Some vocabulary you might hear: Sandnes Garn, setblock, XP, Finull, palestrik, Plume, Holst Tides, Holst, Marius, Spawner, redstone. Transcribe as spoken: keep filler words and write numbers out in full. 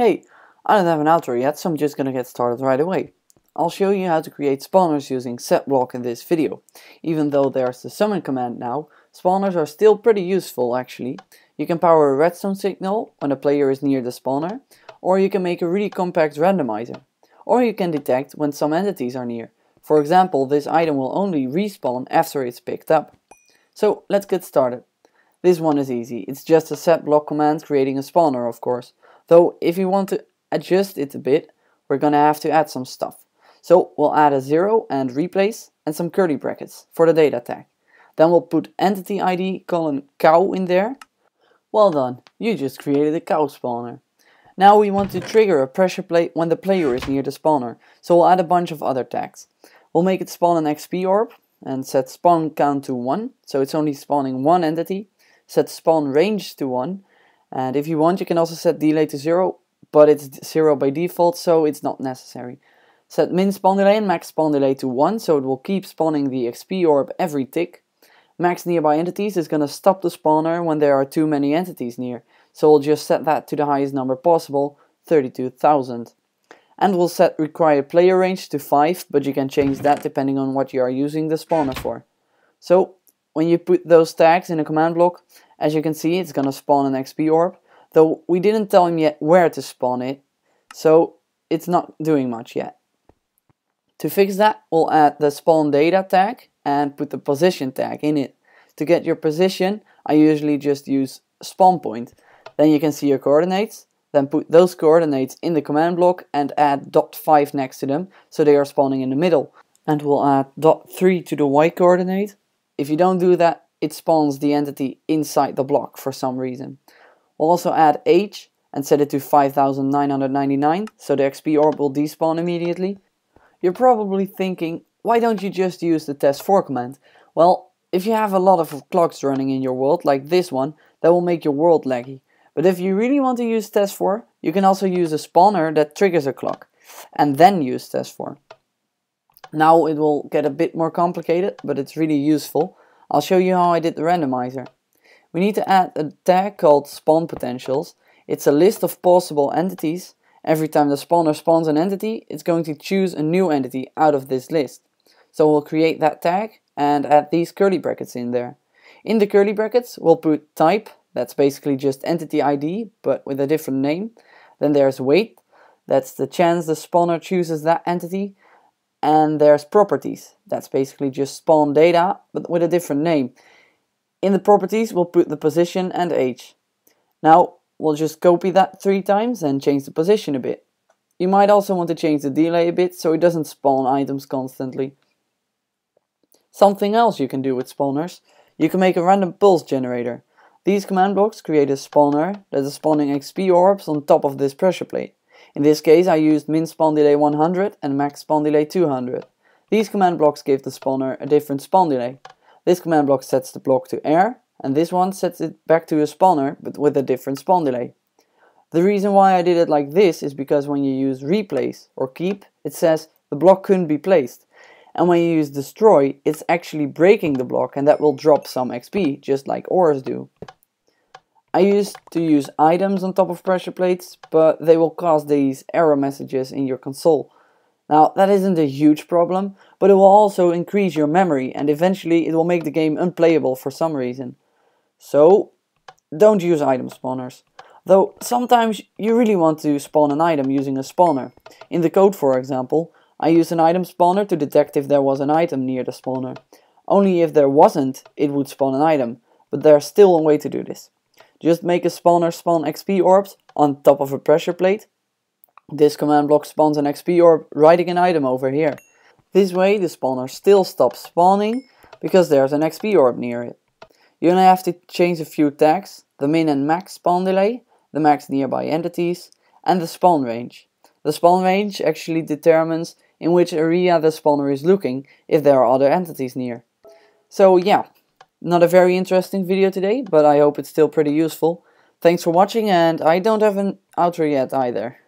Hey, I don't have an outro yet, so I'm just gonna get started right away. I'll show you how to create spawners using setblock in this video. Even though there's the summon command now, spawners are still pretty useful actually. You can power a redstone signal when a player is near the spawner, or you can make a really compact randomizer. Or you can detect when some entities are near. For example, this item will only respawn after it's picked up. So let's get started. This one is easy, it's just a setblock command creating a spawner of course. Though if you want to adjust it a bit, we're gonna have to add some stuff. So we'll add a zero and replace and some curly brackets for the data tag. Then we'll put entity I D colon cow in there. Well done, you just created a cow spawner. Now we want to trigger a pressure plate when the player is near the spawner, so we'll add a bunch of other tags. We'll make it spawn an X P orb and set spawn count to one, so it's only spawning one entity. Set spawn range to one, and if you want you can also set delay to zero, but it's zero by default so it's not necessary. Set min spawn delay and max spawn delay to one, so it will keep spawning the X P orb every tick. Max nearby entities is going to stop the spawner when there are too many entities near. So we'll just set that to the highest number possible, thirty-two thousand. And we'll set required player range to five, but you can change that depending on what you are using the spawner for. So, when you put those tags in a command block, as you can see it's gonna spawn an X P orb, though we didn't tell him yet where to spawn it, so it's not doing much yet. To fix that, we'll add the spawn data tag and put the position tag in it. To get your position, I usually just use spawn point. Then you can see your coordinates, then put those coordinates in the command block and add dot five next to them, so they are spawning in the middle. And we'll add dot three to the Y coordinate. If you don't do that, it spawns the entity inside the block for some reason. We'll also add H and set it to five thousand nine hundred ninety-nine, so the X P orb will despawn immediately. You're probably thinking, why don't you just use the test four command? Well, if you have a lot of clocks running in your world, like this one, that will make your world laggy. But if you really want to use test four, you can also use a spawner that triggers a clock, and then use test four. Now it will get a bit more complicated, but it's really useful. I'll show you how I did the randomizer. We need to add a tag called spawn potentials. It's a list of possible entities. Every time the spawner spawns an entity, it's going to choose a new entity out of this list. So we'll create that tag and add these curly brackets in there. In the curly brackets, we'll put type. That's basically just entity I D, but with a different name. Then there's weight, that's the chance the spawner chooses that entity. And there's properties, that's basically just spawn data, but with a different name. In the properties, we'll put the position and age. Now, we'll just copy that three times and change the position a bit. You might also want to change the delay a bit, so it doesn't spawn items constantly. Something else you can do with spawners, you can make a random pulse generator. These command blocks create a spawner that is spawning X P orbs on top of this pressure plate. In this case I used min spawn delay one hundred and max spawn delay two hundred. These command blocks give the spawner a different spawn delay. This command block sets the block to air, and this one sets it back to a spawner but with a different spawn delay. The reason why I did it like this is because when you use replace or keep, it says the block couldn't be placed. And when you use destroy, it's actually breaking the block, and that will drop some X P, just like ores do. I used to use items on top of pressure plates, but they will cause these error messages in your console. Now, that isn't a huge problem, but it will also increase your memory, and eventually it will make the game unplayable for some reason. So, don't use item spawners. Though, sometimes you really want to spawn an item using a spawner. In the code, for example, I used an item spawner to detect if there was an item near the spawner. Only if there wasn't, it would spawn an item, but there's still a way to do this. Just make a spawner spawn X P orbs on top of a pressure plate. This command block spawns an X P orb riding an item over here. This way the spawner still stops spawning, because there's an X P orb near it. You're gonna have to change a few tags, the min and max spawn delay, the max nearby entities, and the spawn range. The spawn range actually determines in which area the spawner is looking, if there are other entities near. So yeah, not a very interesting video today, but I hope it's still pretty useful. Thanks for watching, and I don't have an outro yet either.